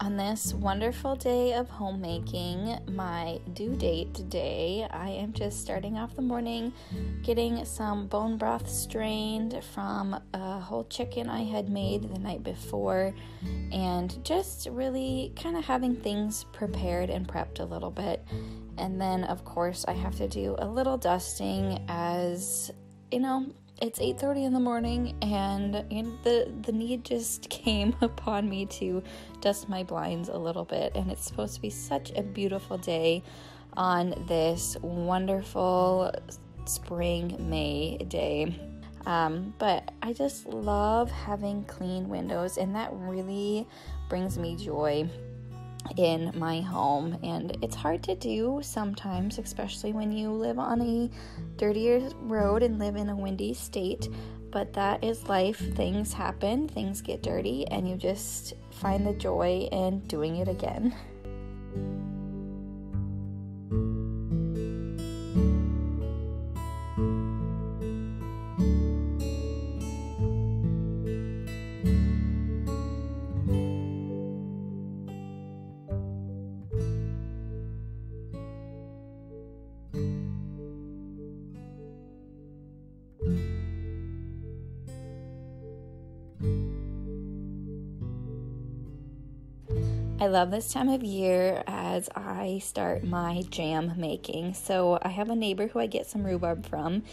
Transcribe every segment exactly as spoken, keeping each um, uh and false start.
On this wonderful day of homemaking, my due date today, I am just starting off the morning getting some bone broth strained from a whole chicken I had made the night before, and just really kind of having things prepared and prepped a little bit. And then, of course, I have to do a little dusting as, you know, it's eight thirty in the morning, and, and the, the need just came upon me to dust my blinds a little bit. And it's supposed to be such a beautiful day on this wonderful spring May day. Um, but I just love having clean windows, and that really brings me joy in my home. And it's hard to do sometimes, especially when you live on a dirtier road and live in a windy state, but that is life. Things happen, things get dirty, and you just find the joy in doing it again. I love this time of year as I start my jam making. So I have a neighbor who I get some rhubarb from,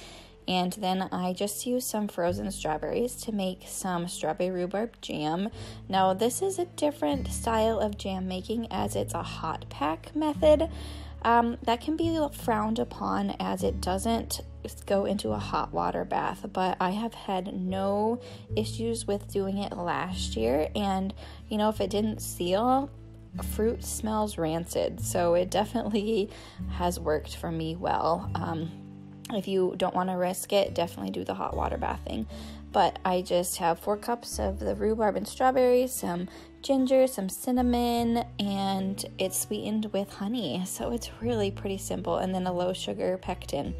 and then I just use some frozen strawberries to make some strawberry rhubarb jam. Now this is a different style of jam making as it's a hot pack method. Um, that can be frowned upon as it doesn't go into a hot water bath, but I have had no issues with doing it last year. And you know, if it didn't seal, fruit smells rancid, so it definitely has worked for me well. Um, if you don't want to risk it, definitely do the hot water bath thing. But I just have four cups of the rhubarb and strawberries, some ginger, some cinnamon, and it's sweetened with honey, so it's really pretty simple, and then a low sugar pectin.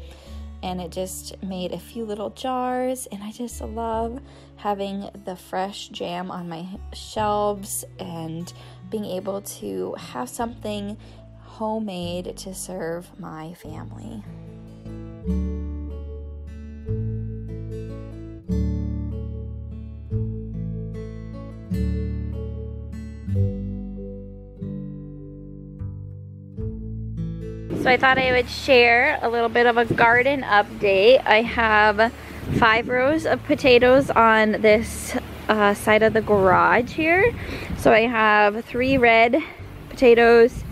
And it just made a few little jars, and I just love having the fresh jam on my shelves and being able to have something homemade to serve my family. So I thought I would share a little bit of a garden update. I have five rows of potatoes on this uh, side of the garage here. So I have three red potatoes,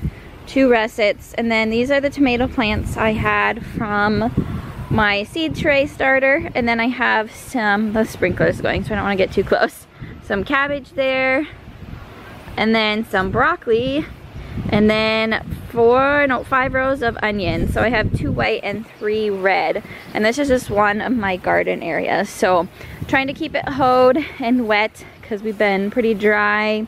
two russets, and then these are the tomato plants I had from my seed tray starter. And then I have some, the sprinkler's going, so I don't want to get too close. Some cabbage there, and then some broccoli, and then four, no, five rows of onions. So I have two white and three red, and this is just one of my garden areas. So trying to keep it hoed and wet because we've been pretty dry.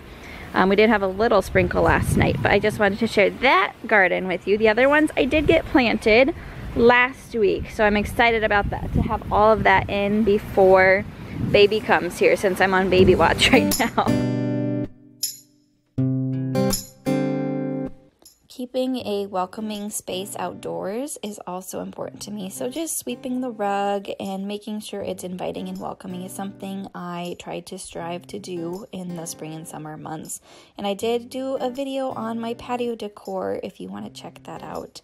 Um, we did have a little sprinkle last night, but I just wanted to share that garden with you. The other ones I did get planted last week, so I'm excited about that, to have all of that in before baby comes here, since I'm on baby watch right now. Keeping a welcoming space outdoors is also important to me. So just sweeping the rug and making sure it's inviting and welcoming is something I try to strive to do in the spring and summer months. And I did do a video on my patio decor if you want to check that out.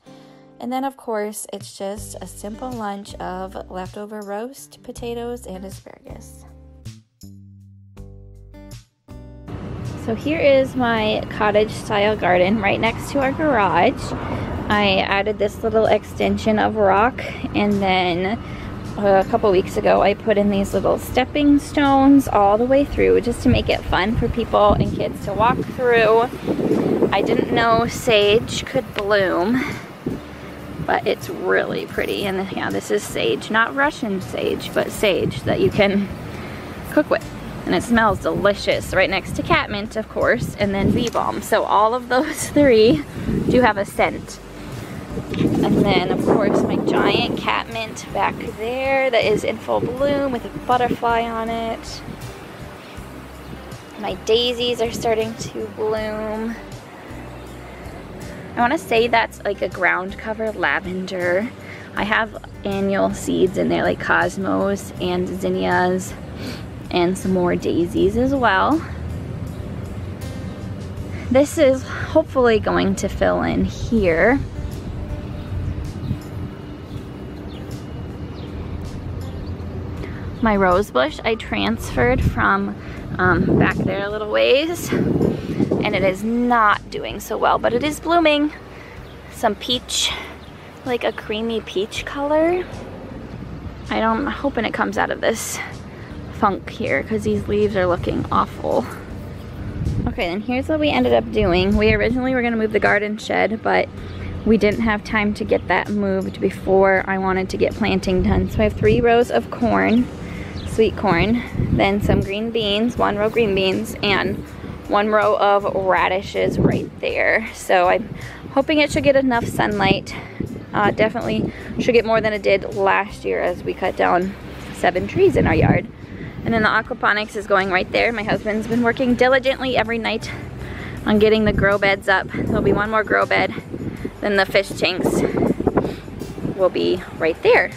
And then of course, it's just a simple lunch of leftover roast, potatoes, and asparagus. So here is my cottage style garden right next to our garage. I added this little extension of rock, and then a couple weeks ago I put in these little stepping stones all the way through just to make it fun for people and kids to walk through. I didn't know sage could bloom, but it's really pretty. And yeah, this is sage, not Russian sage, but sage that you can cook with. And it smells delicious, right next to catmint, of course, and then bee balm. So all of those three do have a scent. And then, of course, my giant catmint back there that is in full bloom with a butterfly on it. My daisies are starting to bloom. I want to say that's like a ground cover lavender. I have annual seeds in there like cosmos and zinnias and some more daisies as well. This is hopefully going to fill in here. My rose bush I transferred from um, back there a little ways, and it is not doing so well, but it is blooming. Some peach, like a creamy peach color. I don't, I'm hoping it comes out of this funk here because these leaves are looking awful. Okay, and here's what we ended up doing. We originally were gonna move the garden shed, but we didn't have time to get that moved before I wanted to get planting done. So I have three rows of corn, sweet corn, then some green beans, one row green beans, and one row of radishes right there. So I'm hoping it should get enough sunlight. Uh, definitely should get more than it did last year as we cut down seven trees in our yard. And then the aquaponics is going right there. My husband's been working diligently every night on getting the grow beds up. There'll be one more grow bed, then the fish tanks will be right there.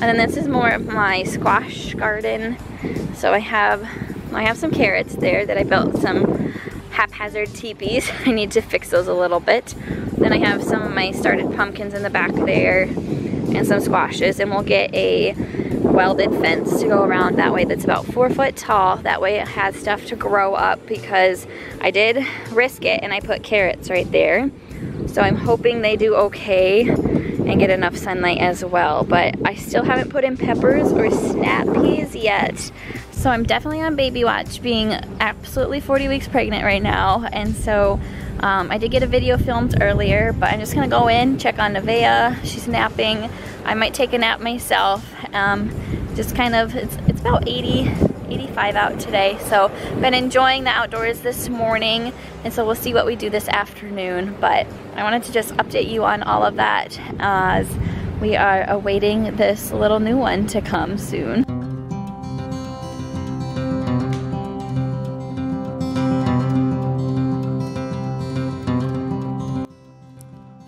And then this is more of my squash garden. So I have, I have some carrots there that I built some haphazard teepees. I need to fix those a little bit. Then I have some of my started pumpkins in the back there and some squashes, and we'll get a welded fence to go around that way that's about four foot tall. That way it has stuff to grow up because I did risk it and I put carrots right there. So I'm hoping they do okay and get enough sunlight as well. But I still haven't put in peppers or snap peas yet. So I'm definitely on baby watch, being absolutely forty weeks pregnant right now. And so um, I did get a video filmed earlier, but I'm just gonna go in, check on Nevaeh. She's napping. I might take a nap myself. Um, just kind of, it's, it's about eighty, eighty-five out today. So been enjoying the outdoors this morning, and so we'll see what we do this afternoon. But I wanted to just update you on all of that as we are awaiting this little new one to come soon.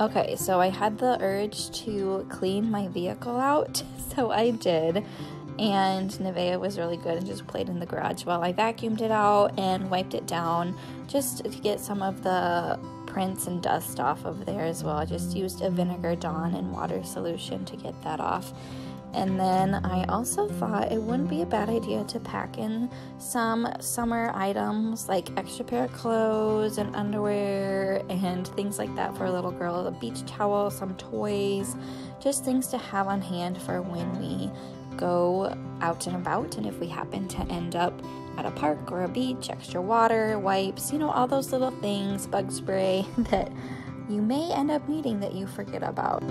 Okay, so I had the urge to clean my vehicle out, so I did. And Nevaeh was really good and just played in the garage while I vacuumed it out and wiped it down just to get some of the prints and dust off of there as well. I just used a vinegar Dawn and water solution to get that off. And then I also thought it wouldn't be a bad idea to pack in some summer items like extra pair of clothes and underwear and things like that for a little girl, a beach towel, some toys, just things to have on hand for when we go out and about, and if we happen to end up at a park or a beach, extra water, wipes, you know, all those little things, bug spray that you may end up needing that you forget about.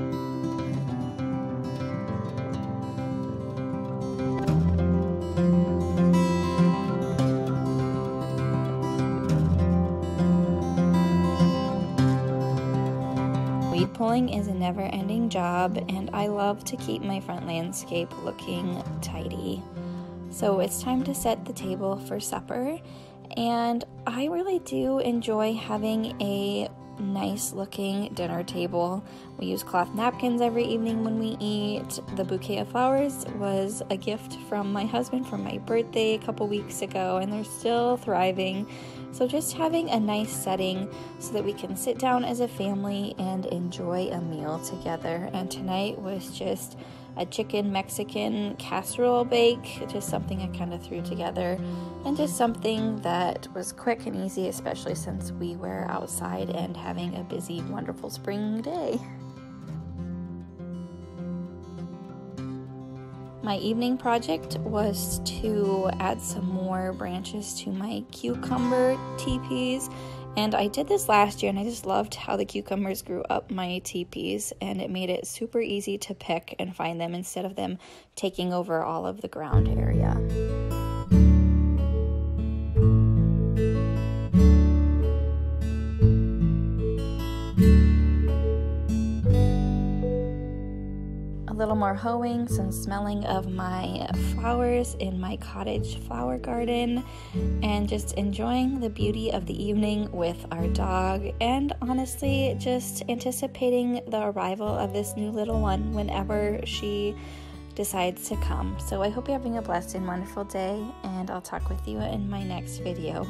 Weed pulling is a never-ending job, and I love to keep my front landscape looking tidy. So it's time to set the table for supper, and I really do enjoy having a nice looking dinner table. We use cloth napkins every evening when we eat. The bouquet of flowers was a gift from my husband for my birthday a couple weeks ago, and they're still thriving. So just having a nice setting so that we can sit down as a family and enjoy a meal together. And tonight was just a chicken Mexican casserole bake, just something I kind of threw together, and just something that was quick and easy, especially since we were outside and having a busy, wonderful spring day. My evening project was to add some more branches to my cucumber teepees, and I did this last year and I just loved how the cucumbers grew up my teepees, and it made it super easy to pick and find them instead of them taking over all of the ground area. little more hoeing, some smelling of my flowers in my cottage flower garden, and just enjoying the beauty of the evening with our dog, and honestly just anticipating the arrival of this new little one whenever she decides to come. So I hope you're having a blessed and wonderful day, and I'll talk with you in my next video.